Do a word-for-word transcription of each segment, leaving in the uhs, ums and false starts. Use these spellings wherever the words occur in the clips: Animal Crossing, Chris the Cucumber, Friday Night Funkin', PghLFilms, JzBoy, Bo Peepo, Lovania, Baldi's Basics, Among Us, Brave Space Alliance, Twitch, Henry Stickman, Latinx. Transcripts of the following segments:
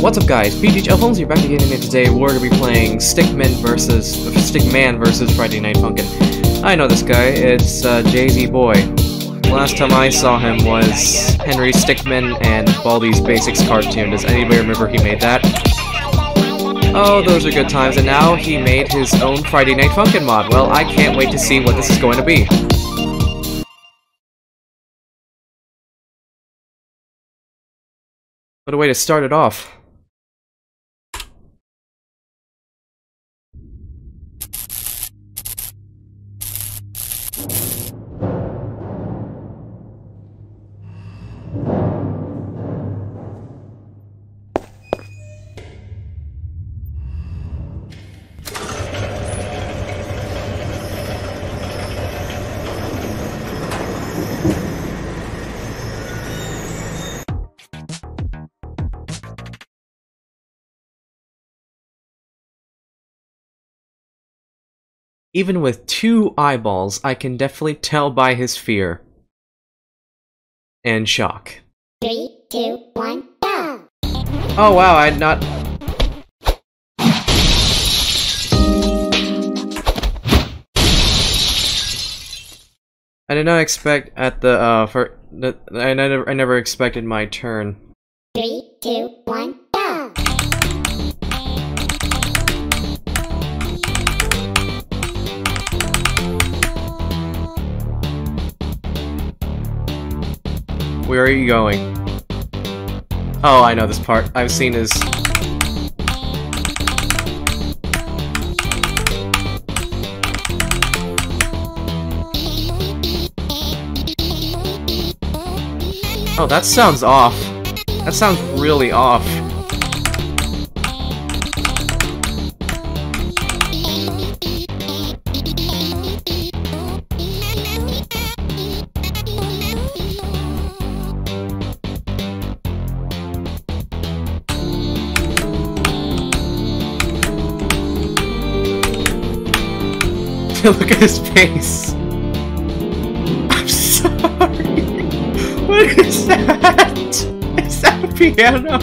What's up, guys? PghLFilms here, back again, and today we're going to be playing Stickman versus Stickman versus Friday Night Funkin'. I know this guy, it's uh, JzBoy. Last time I saw him was Henry Stickman and Baldi's Basics cartoon. Does anybody remember he made that? Oh, those are good times, and now he made his own Friday Night Funkin' mod. Well, I can't wait to see what this is going to be. What a way to start it off. Even with two eyeballs, I can definitely tell by his fear and shock. Three, two, one, go! Oh wow, I had not... I did not expect at the, uh, for... The, I, never, I never expected my turn. Three, two, one, go! Where are you going? Oh, I know this part. I've seen his... Oh, that sounds off. That sounds really off. Look at his face. I'm sorry. What is that? Is that a piano?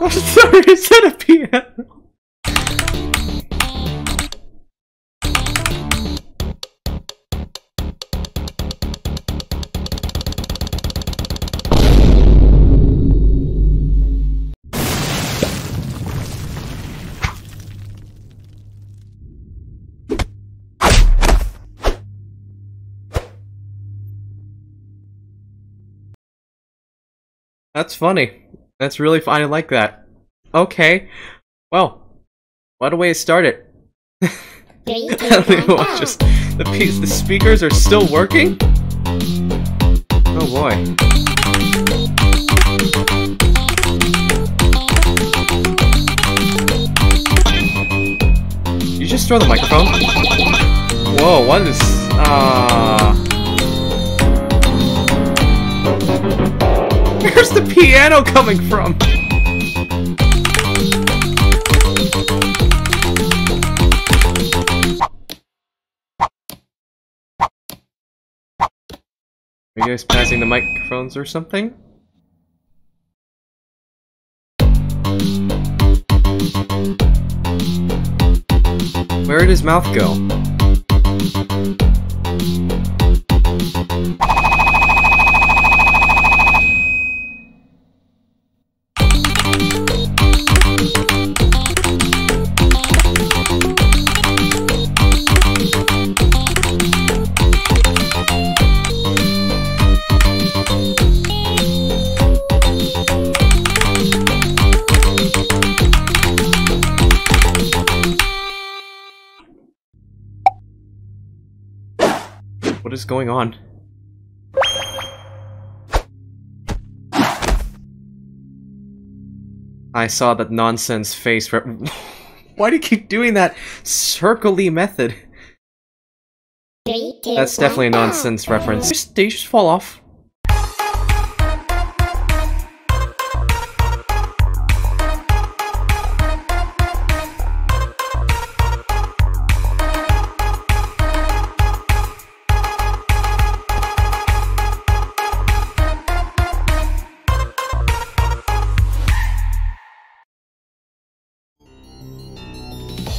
I'm sorry, is that a piano? That's funny. That's really fun. I like that. Okay. Well, what a way to start it. I don't even watch this. The piece, the speakers are still working? Oh boy. Did you just throw the microphone? Whoa, what is... Uh... Where's the piano coming from? Are you guys passing the microphones or something? Where did his mouth go? What is going on? I saw that nonsense face for... Why do you keep doing that circle-y method? Three, two, That's definitely one, a nonsense go. reference. Just, they just fall off.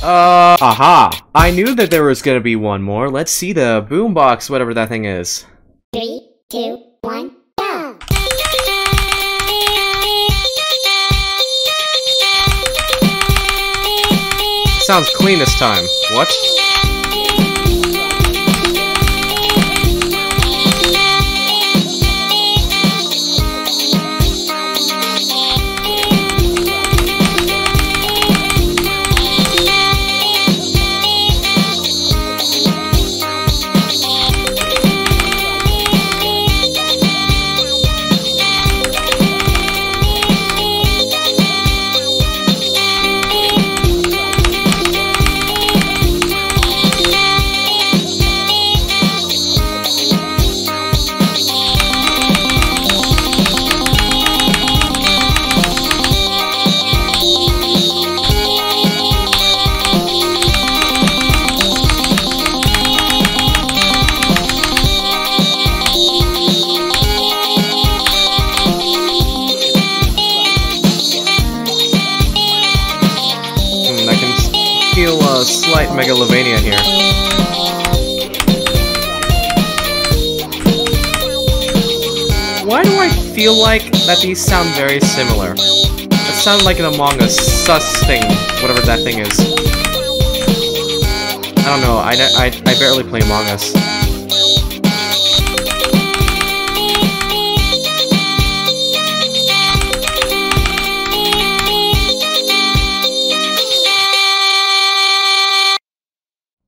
Uh, aha! I knew that there was gonna be one more. Let's see the boombox, whatever that thing is. Three, two, one, go! Sounds clean this time. What? Slight mega Lovania here. Why do I feel like that these sound very similar? It sounds like an Among Us sus thing, whatever that thing is. I don't know, I, I, I barely play Among Us.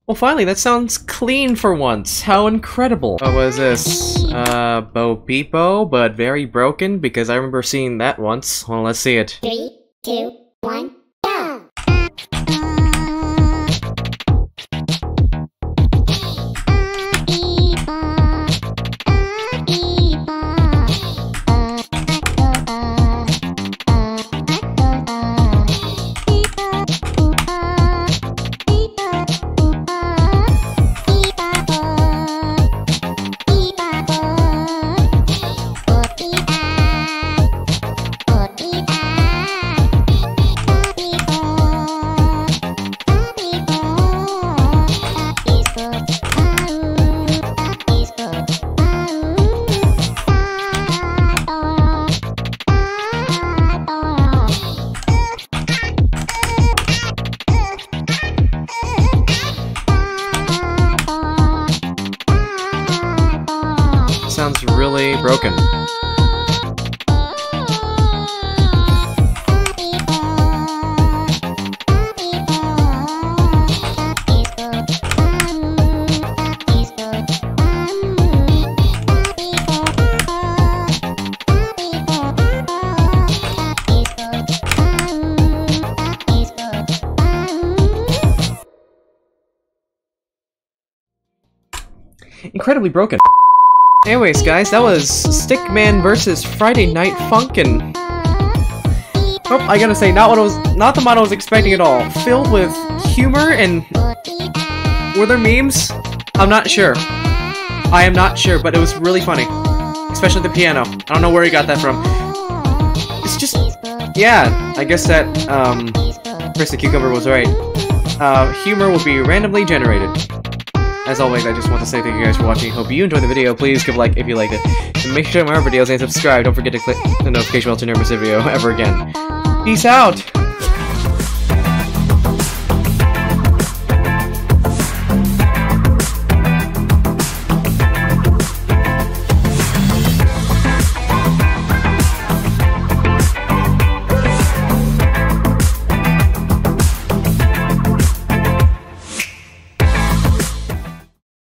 Well, finally, that sounds clean for once. How incredible. What was this? Uh, Bo Peepo, but very broken, because I remember seeing that once. Well, let's see it. Three, two, one, go! Sounds really broken. Incredibly broken. Anyways, guys, that was Stickman versus Friday Night Funkin'. Oh, I gotta say, not what I was, not the model I was expecting at all. Filled with humor and were there memes? I'm not sure. I am not sure, but it was really funny, especially the piano. I don't know where he got that from. It's just, yeah, I guess that um, Chris the Cucumber was right. Uh, humor will be randomly generated. As always, I just want to say thank you guys for watching. Hope you enjoyed the video. Please give a like if you liked it. And make sure to check out my other videos and subscribe. Don't forget to click the notification bell to never miss a video ever again. Peace out!